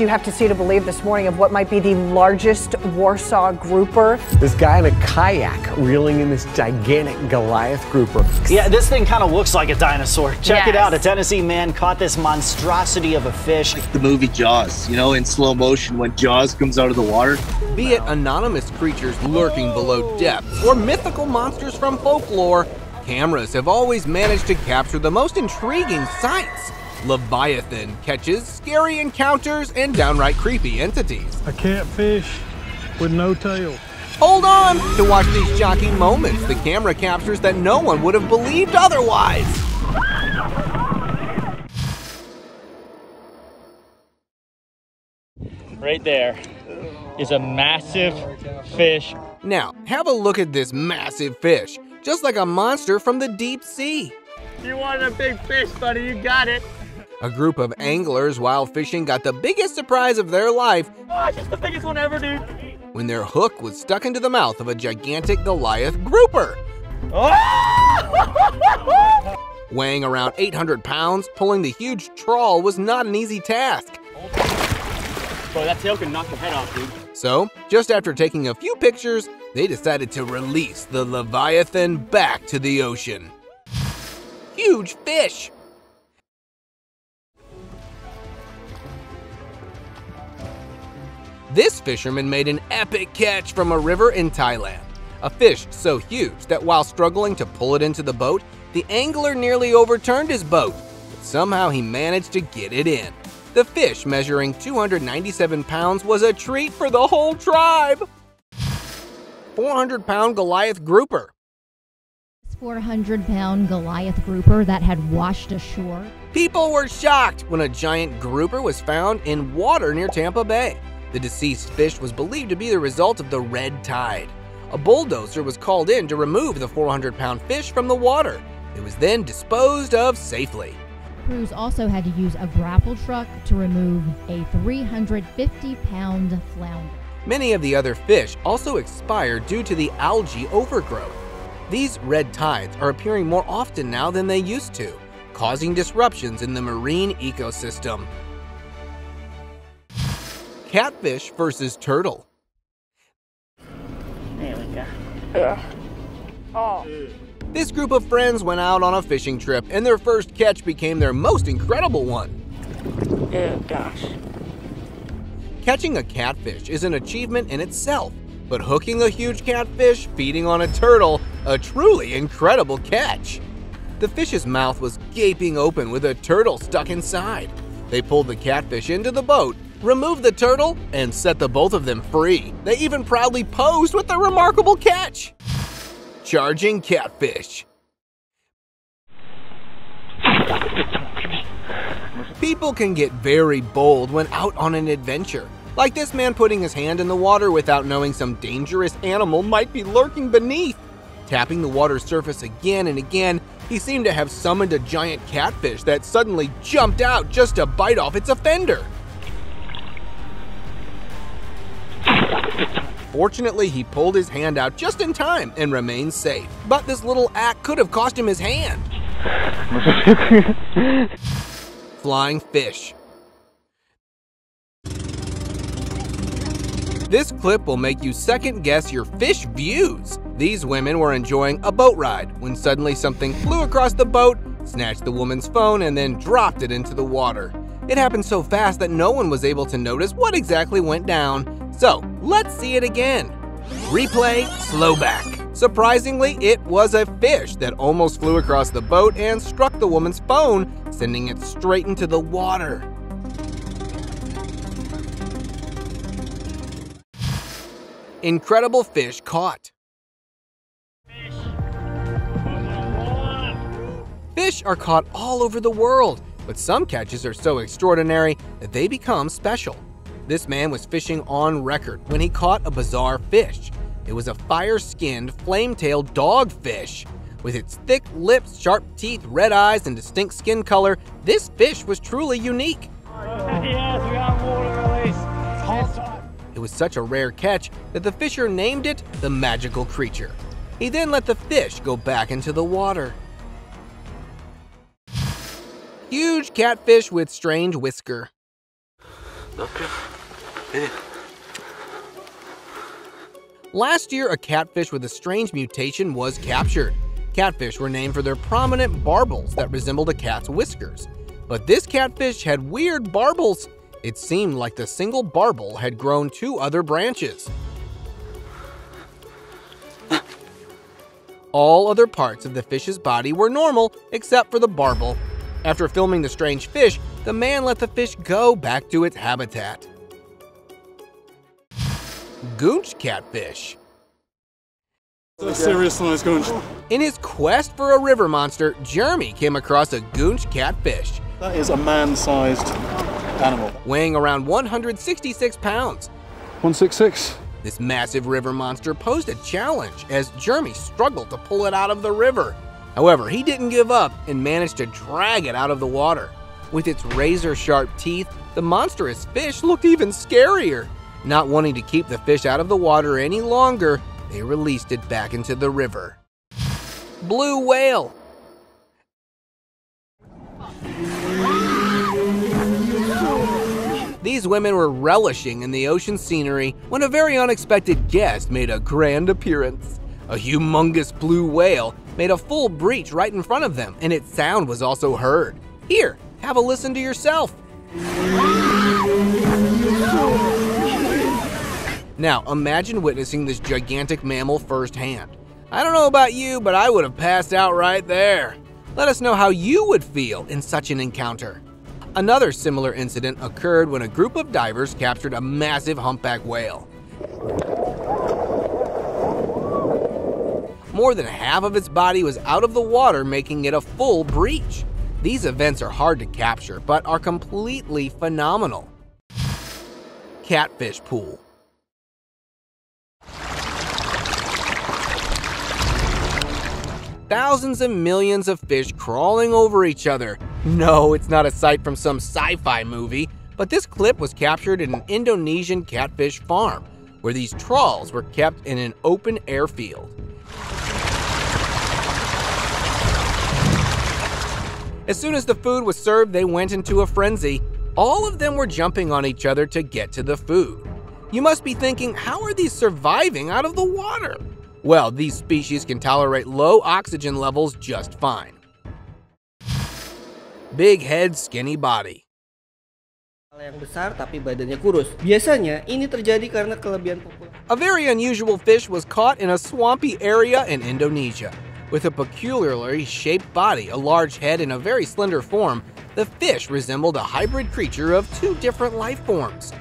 You have to see to believe this morning of what might be the largest Warsaw grouper. This guy in a kayak reeling in this gigantic Goliath grouper. Yeah, this thing kind of looks like a dinosaur. Check it out. A Tennessee man caught this monstrosity of a fish. Like the movie Jaws, you know, in slow motion when Jaws comes out of the water. Be it anonymous creatures lurking below depths or mythical monsters from folklore, cameras have always managed to capture the most intriguing sights. Leviathan catches scary encounters and downright creepy entities. A catfish with no tail. Hold on to watch these shocking moments the camera captures that no one would have believed otherwise. Right there is a massive fish. Now, have a look at this massive fish, just like a monster from the deep sea. You wanted a big fish, buddy, you got it. A group of anglers while fishing got the biggest surprise of their life. Oh, it's just the biggest one ever, dude. When their hook was stuck into the mouth of a gigantic Goliath grouper. Oh! Weighing around 800 pounds, pulling the huge trawl was not an easy task. Boy, that tail can knock the head off, dude. So, just after taking a few pictures, they decided to release the Leviathan back to the ocean. Huge fish. This fisherman made an epic catch from a river in Thailand. A fish so huge that while struggling to pull it into the boat, the angler nearly overturned his boat, but somehow he managed to get it in. The fish, measuring 297 pounds, was a treat for the whole tribe. 400-pound Goliath grouper. 400-pound Goliath grouper that had washed ashore. People were shocked when a giant grouper was found in water near Tampa Bay. The deceased fish was believed to be the result of the red tide. A bulldozer was called in to remove the 400-pound fish from the water. It was then disposed of safely. Crews also had to use a grapple truck to remove a 350-pound flounder. Many of the other fish also expired due to the algae overgrowth. These red tides are appearing more often now than they used to, causing disruptions in the marine ecosystem. Catfish versus turtle. There we go. Ugh. Oh. This group of friends went out on a fishing trip, and their first catch became their most incredible one. Oh, gosh. Catching a catfish is an achievement in itself, but hooking a huge catfish, feeding on a turtle, a truly incredible catch. The fish's mouth was gaping open with a turtle stuck inside. They pulled the catfish into the boat, removed the turtle, and set the both of them free. They even proudly posed with their remarkable catch. Charging catfish. People can get very bold when out on an adventure, like this man putting his hand in the water without knowing some dangerous animal might be lurking beneath. Tapping the water's surface again and again, he seemed to have summoned a giant catfish that suddenly jumped out just to bite off its offender. Fortunately, he pulled his hand out just in time and remained safe. But this little act could have cost him his hand. Flying fish. This clip will make you second-guess your fish views. These women were enjoying a boat ride when suddenly something flew across the boat, snatched the woman's phone, and then dropped it into the water. It happened so fast that no one was able to notice what exactly went down. So, let's see it again. Replay, slow back. Surprisingly, it was a fish that almost flew across the boat and struck the woman's phone, sending it straight into the water. Incredible fish caught. Fish are caught all over the world, but some catches are so extraordinary that they become special. This man was fishing on record when he caught a bizarre fish. It was a fire-skinned, flame-tailed dogfish. With its thick lips, sharp teeth, red eyes, and distinct skin color, this fish was truly unique. Yes, we got water release. It was such a rare catch that the fisher named it the magical creature. He then let the fish go back into the water. Huge catfish with strange whisker. Up here. Hey. Last year, a catfish with a strange mutation was captured. Catfish were named for their prominent barbels that resembled a cat's whiskers. But this catfish had weird barbels. It seemed like the single barbel had grown two other branches. All other parts of the fish's body were normal, except for the barbel. After filming the strange fish, the man let the fish go back to its habitat. Goonch catfish. A serious-sized goonch. In his quest for a river monster, Jeremy came across a goonch catfish. That is a man-sized animal. Weighing around 166 pounds. 166. This massive river monster posed a challenge as Jeremy struggled to pull it out of the river. However, he didn't give up and managed to drag it out of the water. With its razor-sharp teeth, the monstrous fish looked even scarier. Not wanting to keep the fish out of the water any longer, they released it back into the river. Blue whale. These women were relishing in the ocean scenery when a very unexpected guest made a grand appearance. A humongous blue whale made a full breach right in front of them, and its sound was also heard. Here, have a listen to yourself. Now, imagine witnessing this gigantic mammal firsthand. I don't know about you, but I would have passed out right there. Let us know how you would feel in such an encounter. Another similar incident occurred when a group of divers captured a massive humpback whale. More than half of its body was out of the water, making it a full breach. These events are hard to capture, but are completely phenomenal. Catfish pool. Thousands and millions of fish crawling over each other. No, it's not a sight from some sci-fi movie, but this clip was captured at an Indonesian catfish farm, where these trawls were kept in an open airfield. As soon as the food was served, they went into a frenzy. All of them were jumping on each other to get to the food. You must be thinking, how are these surviving out of the water? Well, these species can tolerate low oxygen levels just fine. Big head, skinny body. A very unusual fish was caught in a swampy area in Indonesia. With a peculiarly shaped body, a large head, and a very slender form, the fish resembled a hybrid creature of two different life forms.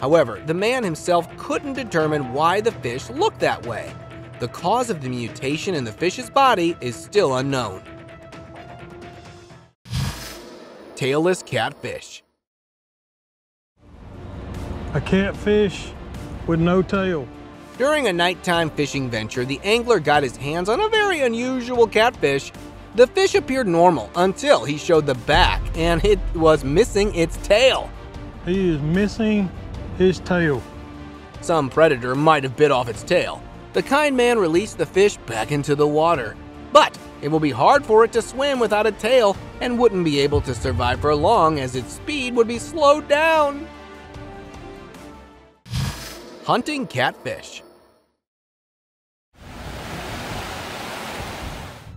However, the man himself couldn't determine why the fish looked that way. The cause of the mutation in the fish's body is still unknown. Tailless catfish. A catfish with no tail. During a nighttime fishing venture, the angler got his hands on a very unusual catfish. The fish appeared normal until he showed the back, and it was missing its tail. He is missing his tail. Some predator might have bit off its tail. The kind man released the fish back into the water, but it will be hard for it to swim without a tail and wouldn't be able to survive for long, as its speed would be slowed down. Hunting catfish.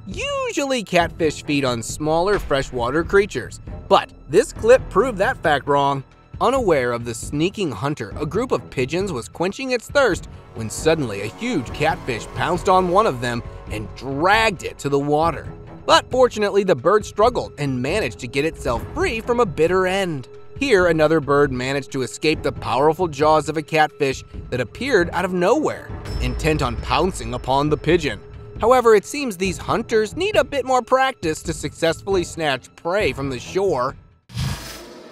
Usually catfish feed on smaller freshwater creatures, but this clip proved that fact wrong. Unaware of the sneaking hunter, a group of pigeons was quenching its thirst when suddenly a huge catfish pounced on one of them and dragged it to the water. But fortunately, the bird struggled and managed to get itself free from a bitter end. Here, another bird managed to escape the powerful jaws of a catfish that appeared out of nowhere, intent on pouncing upon the pigeon. However, it seems these hunters need a bit more practice to successfully snatch prey from the shore.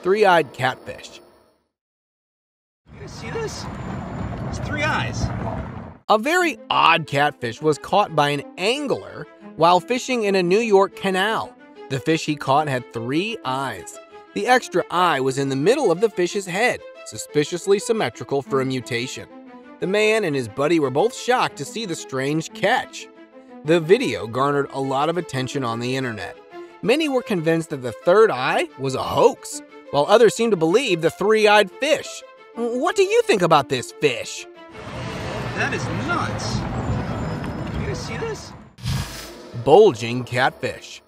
Three-eyed catfish. You guys see this? It's three eyes. A very odd catfish was caught by an angler while fishing in a New York canal. The fish he caught had three eyes. The extra eye was in the middle of the fish's head, suspiciously symmetrical for a mutation. The man and his buddy were both shocked to see the strange catch. The video garnered a lot of attention on the internet. Many were convinced that the third eye was a hoax, while others seemed to believe the three-eyed fish. What do you think about this fish? That is nuts. You guys see this? Bulging catfish.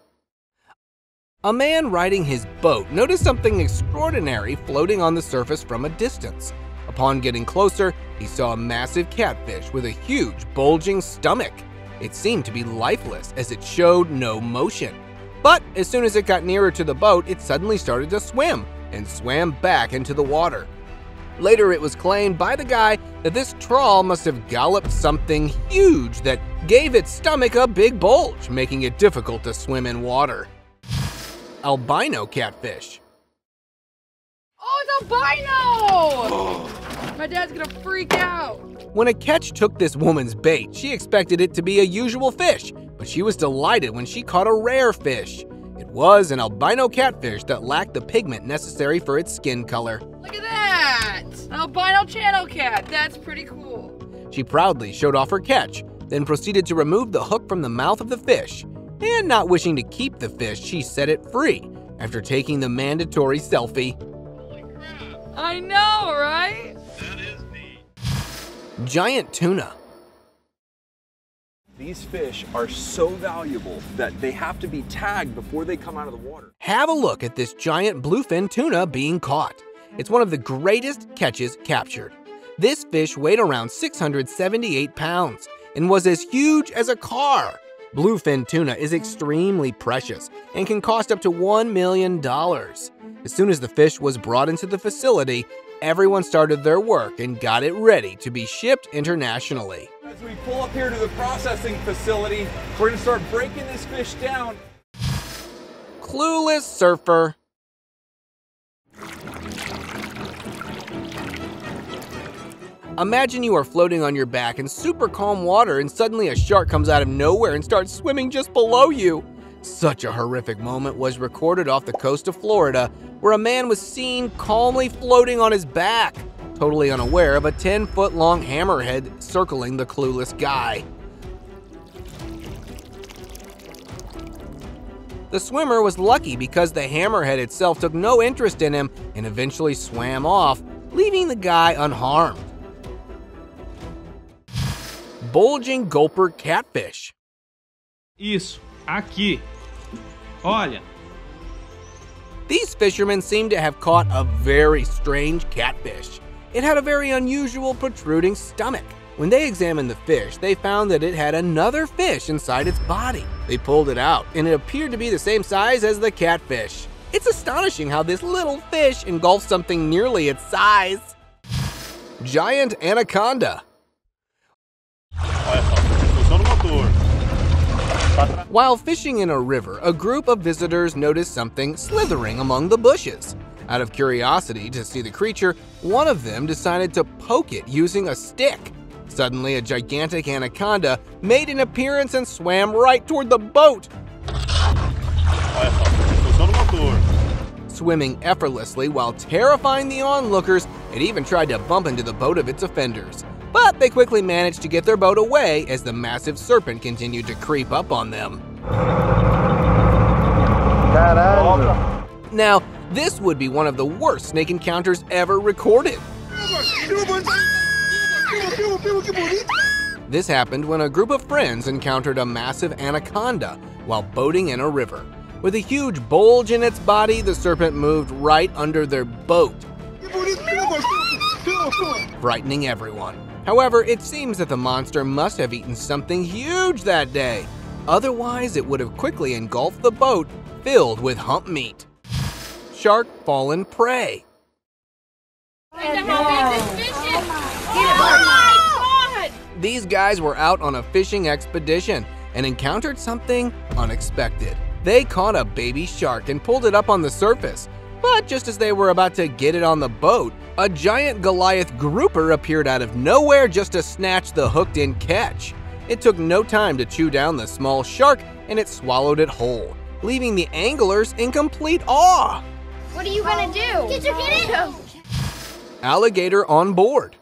A man riding his boat noticed something extraordinary floating on the surface from a distance. Upon getting closer, he saw a massive catfish with a huge, bulging stomach. It seemed to be lifeless as it showed no motion. But as soon as it got nearer to the boat, it suddenly started to swim and swam back into the water. Later, it was claimed by the guy that this trawl must have galloped something huge that gave its stomach a big bulge, making it difficult to swim in water. Albino catfish. Oh, it's albino! My dad's gonna freak out. When a catch took this woman's bait, she expected it to be a usual fish, but she was delighted when she caught a rare fish. It was an albino catfish that lacked the pigment necessary for its skin color. Look at that! An albino channel cat, that's pretty cool. She proudly showed off her catch, then proceeded to remove the hook from the mouth of the fish. And not wishing to keep the fish, she set it free after taking the mandatory selfie. Holy crap. I know, right? That is neat. Giant tuna. These fish are so valuable that they have to be tagged before they come out of the water. Have a look at this giant bluefin tuna being caught. It's one of the greatest catches captured. This fish weighed around 678 pounds and was as huge as a car. Bluefin tuna is extremely precious and can cost up to $1 million. As soon as the fish was brought into the facility, everyone started their work and got it ready to be shipped internationally. As we pull up here to the processing facility, we're going to start breaking this fish down. Clueless surfer. Imagine you are floating on your back in super calm water and suddenly a shark comes out of nowhere and starts swimming just below you. Such a horrific moment was recorded off the coast of Florida, where a man was seen calmly floating on his back, totally unaware of a 10-foot-long hammerhead circling the clueless guy. The swimmer was lucky because the hammerhead itself took no interest in him and eventually swam off, leaving the guy unharmed. Bulging gulper catfish. Isso, aqui. Olha. These fishermen seem to have caught a very strange catfish. It had a very unusual protruding stomach. When they examined the fish, they found that it had another fish inside its body. They pulled it out, and it appeared to be the same size as the catfish. It's astonishing how this little fish engulfs something nearly its size. Giant anaconda. While fishing in a river, a group of visitors noticed something slithering among the bushes. Out of curiosity to see the creature, one of them decided to poke it using a stick. Suddenly, a gigantic anaconda made an appearance and swam right toward the boat. Swimming effortlessly while terrifying the onlookers, it even tried to bump into the boat of its offenders. But they quickly managed to get their boat away as the massive serpent continued to creep up on them. Now, this would be one of the worst snake encounters ever recorded. This happened when a group of friends encountered a massive anaconda while boating in a river. With a huge bulge in its body, the serpent moved right under their boat, frightening everyone. However, it seems that the monster must have eaten something huge that day. Otherwise, it would have quickly engulfed the boat filled with hump meat. Shark fallen prey. These guys were out on a fishing expedition and encountered something unexpected. They caught a baby shark and pulled it up on the surface. But just as they were about to get it on the boat, a giant Goliath grouper appeared out of nowhere just to snatch the hooked-in catch. It took no time to chew down the small shark, and it swallowed it whole, leaving the anglers in complete awe. What are you gonna do? Did you get it? Alligator on board.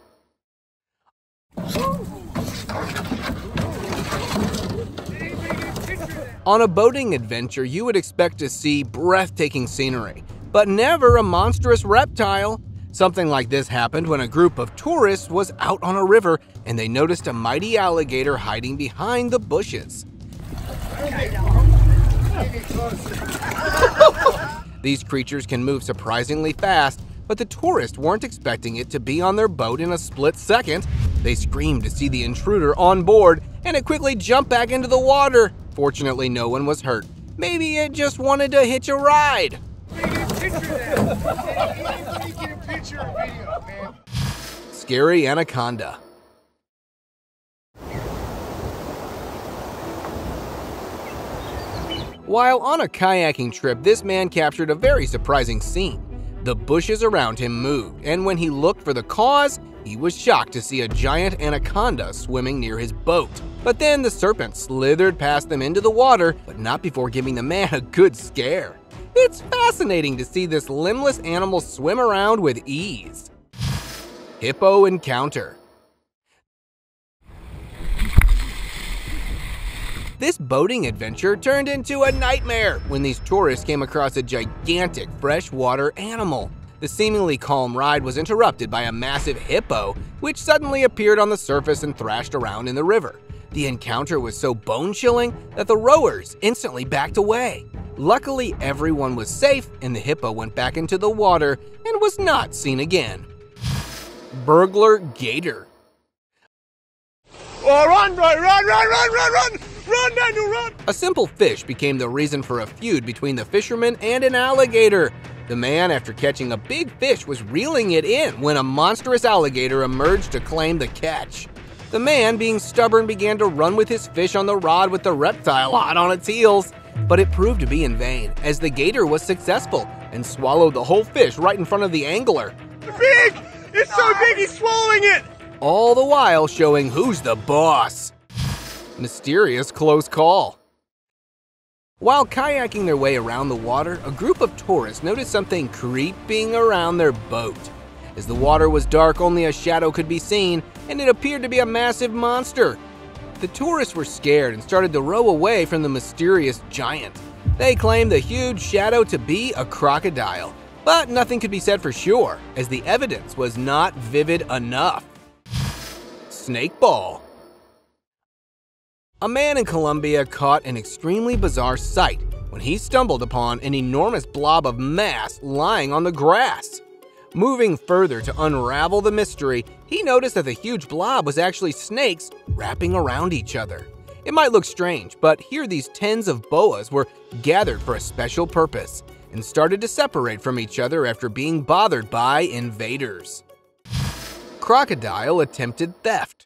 On a boating adventure, you would expect to see breathtaking scenery, but never a monstrous reptile. Something like this happened when a group of tourists was out on a river and they noticed a mighty alligator hiding behind the bushes. These creatures can move surprisingly fast, but the tourists weren't expecting it to be on their boat in a split second. They screamed to see the intruder on board, and it quickly jumped back into the water. Fortunately, no one was hurt. Maybe it just wanted to hitch a ride. Scary anaconda. While on a kayaking trip, this man captured a very surprising scene. The bushes around him moved, and when he looked for the cause, he was shocked to see a giant anaconda swimming near his boat. But then the serpent slithered past them into the water, but not before giving the man a good scare. It's fascinating to see this limbless animal swim around with ease. Hippo encounter. This boating adventure turned into a nightmare when these tourists came across a gigantic freshwater animal. The seemingly calm ride was interrupted by a massive hippo, which suddenly appeared on the surface and thrashed around in the river. The encounter was so bone-chilling that the rowers instantly backed away. Luckily, everyone was safe and the hippo went back into the water and was not seen again. Burglar gator. Oh, run, bro, run! Run, Daniel, run! A simple fish became the reason for a feud between the fisherman and an alligator. The man, after catching a big fish, was reeling it in when a monstrous alligator emerged to claim the catch. The man, being stubborn, began to run with his fish on the rod with the reptile hot on its heels. But it proved to be in vain, as the gator was successful and swallowed the whole fish right in front of the angler. Big! It's so big, he's swallowing it! All the while showing who's the boss. Mysterious close call. While kayaking their way around the water, a group of tourists noticed something creeping around their boat. As the water was dark, only a shadow could be seen, and it appeared to be a massive monster. The tourists were scared and started to row away from the mysterious giant. They claimed the huge shadow to be a crocodile, but nothing could be said for sure, as the evidence was not vivid enough. Snake ball. A man in Colombia caught an extremely bizarre sight when he stumbled upon an enormous blob of mass lying on the grass. Moving further to unravel the mystery, he noticed that the huge blob was actually snakes wrapping around each other. It might look strange, but here these tens of boas were gathered for a special purpose and started to separate from each other after being bothered by invaders. Crocodile attempted theft.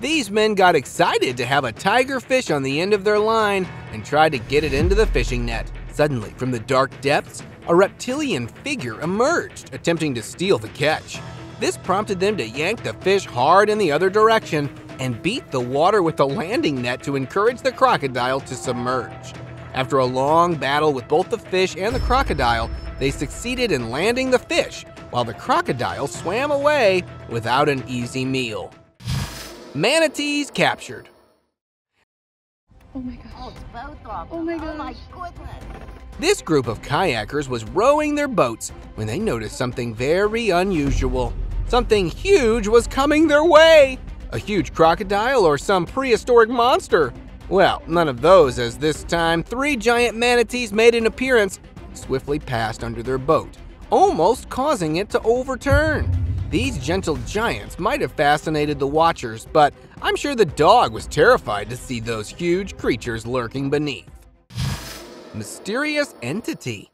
These men got excited to have a tiger fish on the end of their line and tried to get it into the fishing net. Suddenly, from the dark depths, a reptilian figure emerged, attempting to steal the catch. This prompted them to yank the fish hard in the other direction and beat the water with the landing net to encourage the crocodile to submerge. After a long battle with both the fish and the crocodile, they succeeded in landing the fish, while the crocodile swam away without an easy meal. Manatees captured. Oh my gosh. Oh, it's both of them. Oh my gosh. Oh my goodness. This group of kayakers was rowing their boats when they noticed something very unusual. Something huge was coming their way. A huge crocodile or some prehistoric monster. Well, none of those, as this time 3 giant manatees made an appearance, swiftly passed under their boat, almost causing it to overturn. These gentle giants might have fascinated the watchers, but I'm sure the dog was terrified to see those huge creatures lurking beneath. Mysterious entity.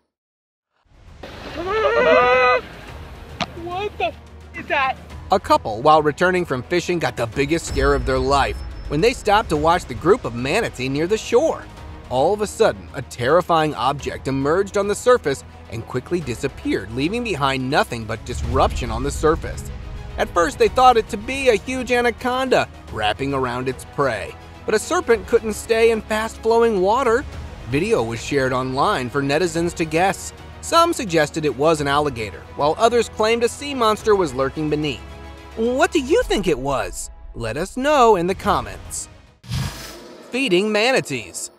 What the f is that? A couple, while returning from fishing, got the biggest scare of their life when they stopped to watch the group of manatee near the shore. All of a sudden, a terrifying object emerged on the surface and quickly disappeared, leaving behind nothing but disruption on the surface. At first, they thought it to be a huge anaconda wrapping around its prey, but a serpent couldn't stay in fast-flowing water. Video was shared online for netizens to guess. Some suggested it was an alligator, while others claimed a sea monster was lurking beneath. What do you think it was? Let us know in the comments. Feeding manatees.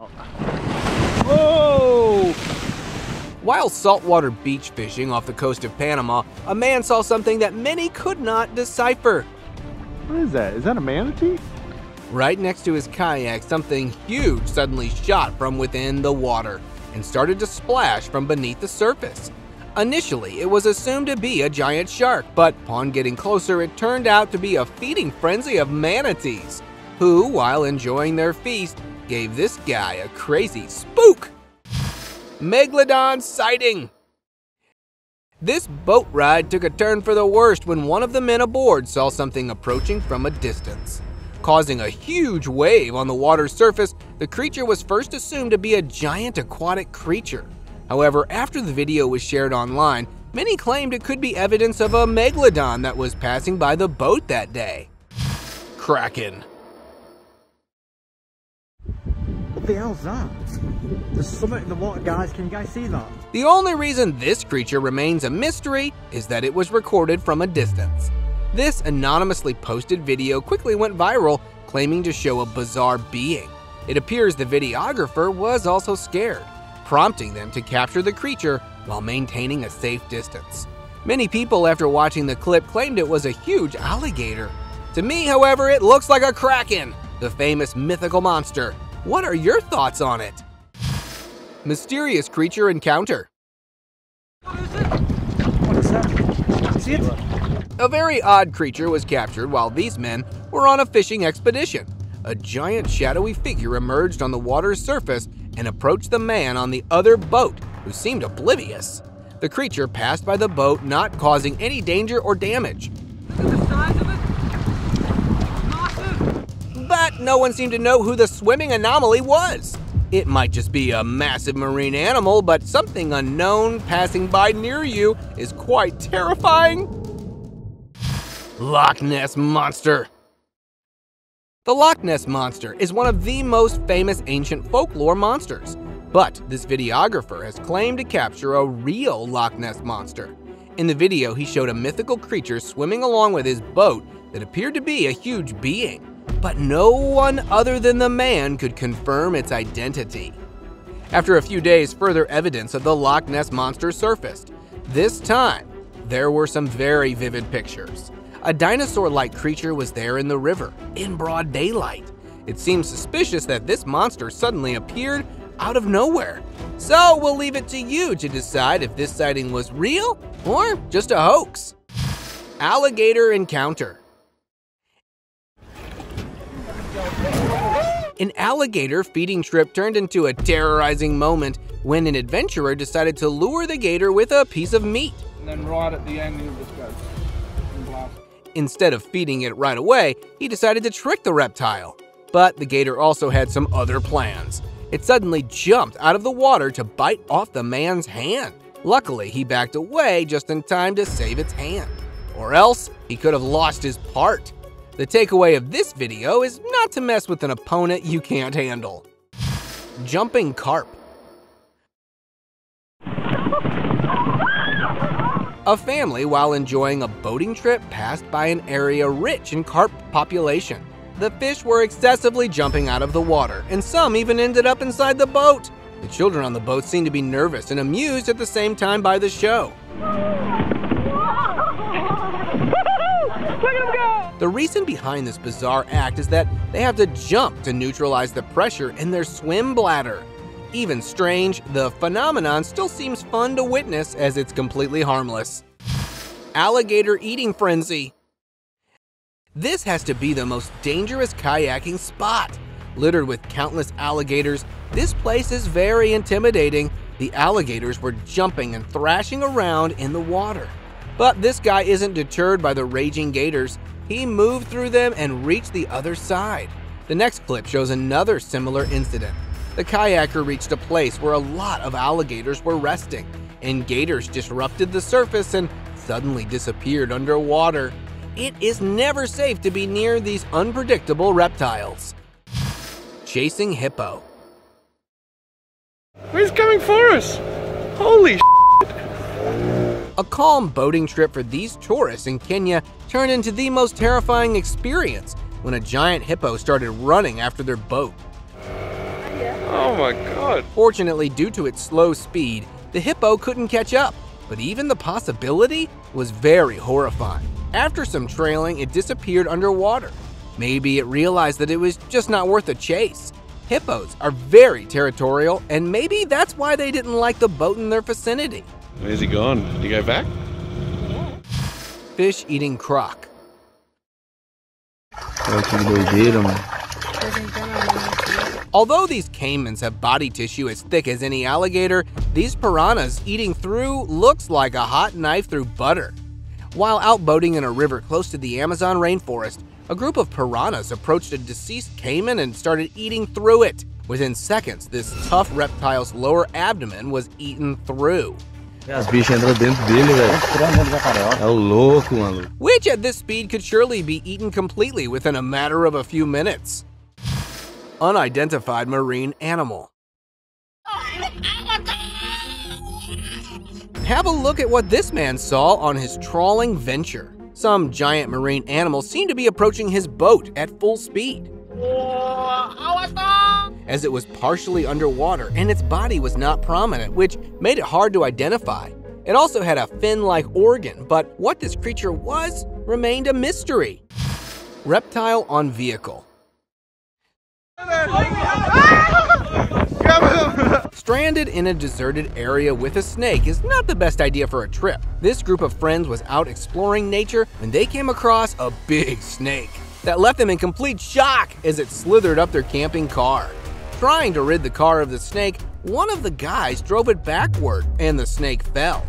Whoa! While saltwater beach fishing off the coast of Panama, a man saw something that many could not decipher. What is that? Is that a manatee? Right next to his kayak, something huge suddenly shot from within the water and started to splash from beneath the surface. Initially, it was assumed to be a giant shark, but upon getting closer, it turned out to be a feeding frenzy of manatees, who, while enjoying their feast, gave this guy a crazy spook. Megalodon sighting. This boat ride took a turn for the worst when one of the men aboard saw something approaching from a distance. Causing a huge wave on the water's surface, the creature was first assumed to be a giant aquatic creature. However, after the video was shared online, many claimed it could be evidence of a megalodon that was passing by the boat that day. Kraken. What the hell's that? There's something in the water, guys. Can you guys see that? The only reason this creature remains a mystery is that it was recorded from a distance. This anonymously posted video quickly went viral, claiming to show a bizarre being. It appears the videographer was also scared, prompting them to capture the creature while maintaining a safe distance. Many people, after watching the clip, claimed it was a huge alligator. To me, however, it looks like a kraken, the famous mythical monster. What are your thoughts on it? Mysterious creature encounter. What is that? See it? A very odd creature was captured while these men were on a fishing expedition. A giant shadowy figure emerged on the water's surface and approached the man on the other boat, who seemed oblivious. The creature passed by the boat, not causing any danger or damage. Look at the size of it. Massive. But no one seemed to know who the swimming anomaly was. It might just be a massive marine animal, but something unknown passing by near you is quite terrifying. Loch Ness Monster. The Loch Ness Monster is one of the most famous ancient folklore monsters, but this videographer has claimed to capture a real Loch Ness Monster. In the video, he showed a mythical creature swimming along with his boat that appeared to be a huge being, but no one other than the man could confirm its identity. After a few days, further evidence of the Loch Ness Monster surfaced. This time, there were some very vivid pictures. A dinosaur-like creature was there in the river, in broad daylight. It seems suspicious that this monster suddenly appeared out of nowhere. So we'll leave it to you to decide if this sighting was real or just a hoax. Alligator encounter. An alligator feeding trip turned into a terrorizing moment when an adventurer decided to lure the gator with a piece of meat. And then right at the end, he'll just go. Instead of feeding it right away, he decided to trick the reptile. But the gator also had some other plans. It suddenly jumped out of the water to bite off the man's hand. Luckily, he backed away just in time to save its hand. Or else, he could have lost his part. The takeaway of this video is not to mess with an opponent you can't handle. Jumping carp. A family, while enjoying a boating trip, passed by an area rich in carp population. The fish were excessively jumping out of the water, and some even ended up inside the boat. The children on the boat seemed to be nervous and amused at the same time by the show. The reason behind this bizarre act is that they have to jump to neutralize the pressure in their swim bladder. Even strange, the phenomenon still seems fun to witness as it's completely harmless. Alligator eating frenzy. This has to be the most dangerous kayaking spot. Littered with countless alligators, this place is very intimidating. The alligators were jumping and thrashing around in the water. But this guy isn't deterred by the raging gators. He moved through them and reached the other side. The next clip shows another similar incident. The kayaker reached a place where a lot of alligators were resting, and gators disrupted the surface and suddenly disappeared underwater. It is never safe to be near these unpredictable reptiles. Chasing hippo. He's coming for us! Holy shit! A calm boating trip for these tourists in Kenya turned into the most terrifying experience when a giant hippo started running after their boat. Oh my god. Fortunately, due to its slow speed, the hippo couldn't catch up, but even the possibility was very horrifying. After some trailing, it disappeared underwater. Maybe it realized that it was just not worth a chase. Hippos are very territorial, and maybe that's why they didn't like the boat in their vicinity. Where's he gone? Did he go back? Yeah. Fish-eating croc. Although these caimans have body tissue as thick as any alligator, these piranhas eating through looks like a hot knife through butter. While out boating in a river close to the Amazon rainforest, a group of piranhas approached a deceased caiman and started eating through it. Within seconds, this tough reptile's lower abdomen was eaten through. Which at this speed could surely be eaten completely within a matter of a few minutes. Unidentified marine animal. Have a look at what this man saw on his trawling venture. Some giant marine animal seemed to be approaching his boat at full speed, as it was partially underwater and its body was not prominent, which made it hard to identify. It also had a fin-like organ, but what this creature was remained a mystery. Reptile on vehicle. Stranded in a deserted area with a snake is not the best idea for a trip. This group of friends was out exploring nature when they came across a big snake that left them in complete shock as it slithered up their camping car. Trying to rid the car of the snake, one of the guys drove it backward and the snake fell.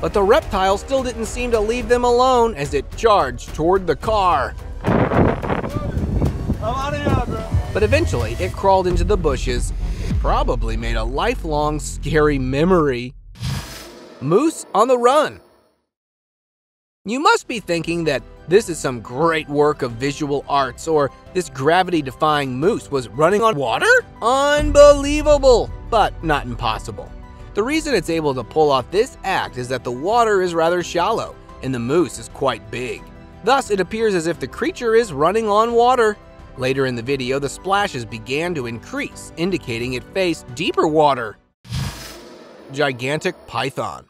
But the reptile still didn't seem to leave them alone as it charged toward the car. But eventually, it crawled into the bushes. It probably made a lifelong scary memory. Moose on the run. You must be thinking that this is some great work of visual arts, or this gravity-defying moose was running on water? Unbelievable, but not impossible. The reason it's able to pull off this act is that the water is rather shallow, and the moose is quite big. Thus, it appears as if the creature is running on water. Later in the video, the splashes began to increase, indicating it faced deeper water. Gigantic python.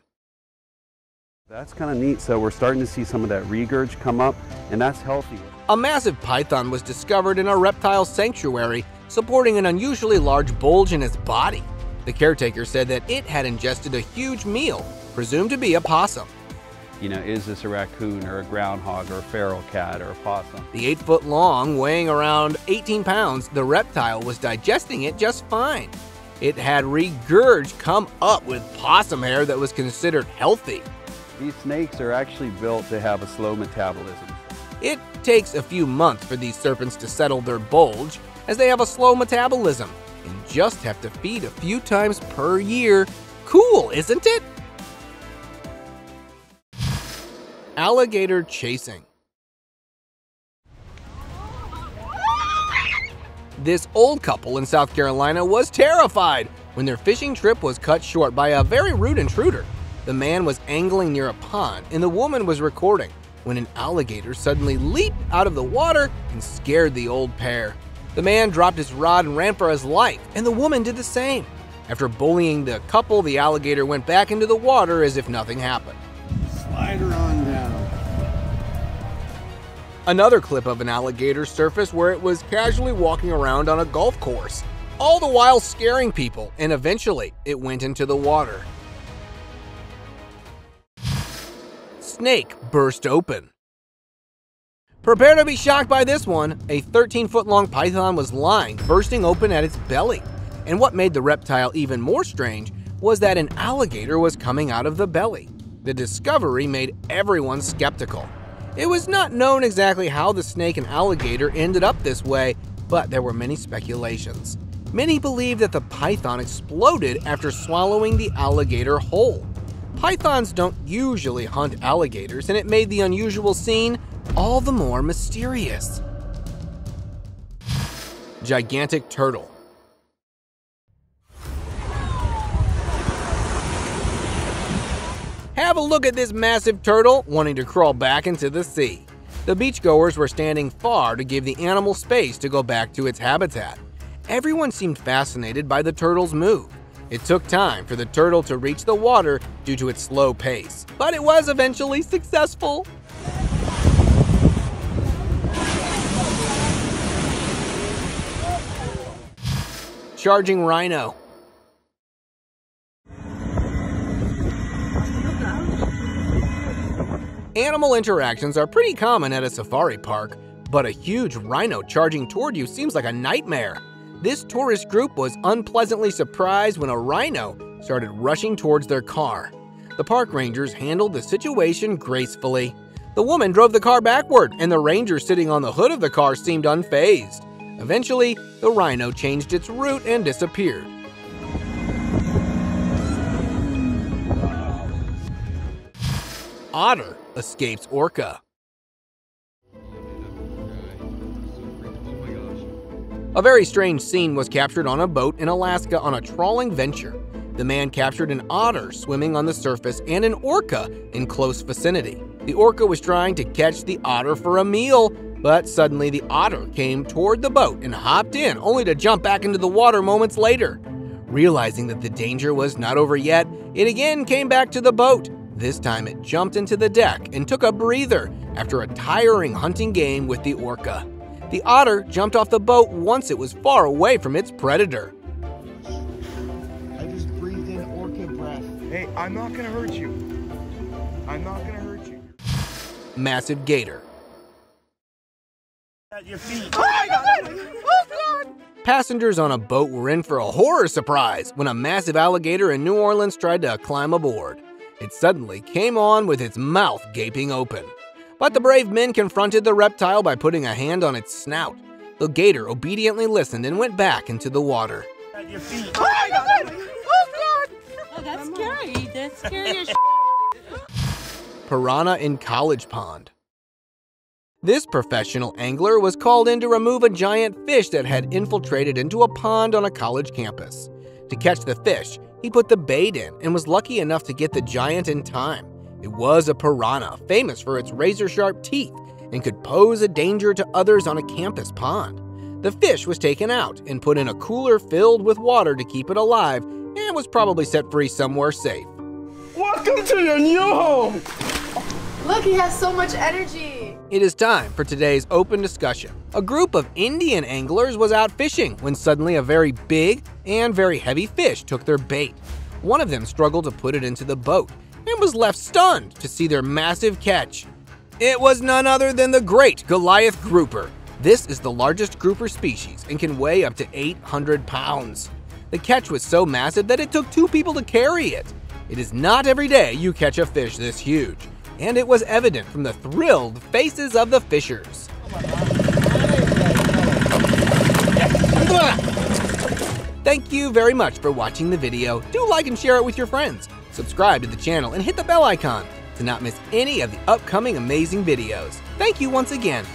That's kind of neat, so we're starting to see some of that regurg come up, and that's healthy. A massive python was discovered in a reptile sanctuary, supporting an unusually large bulge in its body. The caretaker said that it had ingested a huge meal, presumed to be a possum. You know, is this a raccoon or a groundhog or a feral cat or a possum? The 8-foot-long, weighing around 18 pounds, the reptile was digesting it just fine. It had regurg come up with possum hair that was considered healthy. These snakes are actually built to have a slow metabolism. It takes a few months for these serpents to settle their bulge, as they have a slow metabolism and just have to feed a few times per year. Cool, isn't it? Alligator chasing. This old couple in South Carolina was terrified when their fishing trip was cut short by a very rude intruder. The man was angling near a pond and the woman was recording when an alligator suddenly leaped out of the water and scared the old pair. The man dropped his rod and ran for his life, and the woman did the same. After bullying the couple, the alligator went back into the water as if nothing happened. Slide her on down. Another clip of an alligator surfaced where it was casually walking around on a golf course, all the while scaring people, and eventually it went into the water. Snake burst open. Prepare to be shocked by this one. A 13-foot-long python was lying, bursting open at its belly. And what made the reptile even more strange was that an alligator was coming out of the belly. The discovery made everyone skeptical. It was not known exactly how the snake and alligator ended up this way, but there were many speculations. Many believed that the python exploded after swallowing the alligator whole. Pythons don't usually hunt alligators, and it made the unusual scene all the more mysterious. Gigantic turtle. Have a look at this massive turtle wanting to crawl back into the sea. The beachgoers were standing far to give the animal space to go back to its habitat. Everyone seemed fascinated by the turtle's move. It took time for the turtle to reach the water due to its slow pace, but it was eventually successful. Charging rhino. Animal interactions are pretty common at a safari park, but a huge rhino charging toward you seems like a nightmare. This tourist group was unpleasantly surprised when a rhino started rushing towards their car. The park rangers handled the situation gracefully. The woman drove the car backward, and the ranger sitting on the hood of the car seemed unfazed. Eventually, the rhino changed its route and disappeared. Otter escapes orca. A very strange scene was captured on a boat in Alaska on a trawling venture. The man captured an otter swimming on the surface and an orca in close vicinity. The orca was trying to catch the otter for a meal, but suddenly the otter came toward the boat and hopped in, only to jump back into the water moments later. Realizing that the danger was not over yet, it again came back to the boat. This time it jumped into the deck and took a breather after a tiring hunting game with the orca. The otter jumped off the boat once it was far away from its predator. I just breathed in orca breath. Hey, I'm not gonna hurt you. I'm not gonna hurt you. Massive gator. At your feet. Oh my God! Oh God! Passengers on a boat were in for a horror surprise when a massive alligator in New Orleans tried to climb aboard. It suddenly came on with its mouth gaping open. But the brave men confronted the reptile by putting a hand on its snout. The gator obediently listened and went back into the water. At your feet. Oh my God! Oh God! Oh, that's scary. That's scary as shit. Piranha in college pond. This professional angler was called in to remove a giant fish that had infiltrated into a pond on a college campus. To catch the fish, he put the bait in and was lucky enough to get the giant in time. It was a piranha, famous for its razor-sharp teeth and could pose a danger to others on a campus pond. The fish was taken out and put in a cooler filled with water to keep it alive and was probably set free somewhere safe. Welcome to your new home! Look, he has so much energy. It is time for today's open discussion. A group of Indian anglers was out fishing when suddenly a very big and very heavy fish took their bait. One of them struggled to put it into the boat and was left stunned to see their massive catch. It was none other than the great Goliath grouper. This is the largest grouper species and can weigh up to 800 pounds. The catch was so massive that it took two people to carry it. It is not every day you catch a fish this huge, and it was evident from the thrilled faces of the fishers. Thank you very much for watching the video. Do like and share it with your friends. Subscribe to the channel and hit the bell icon to not miss any of the upcoming amazing videos. Thank you once again.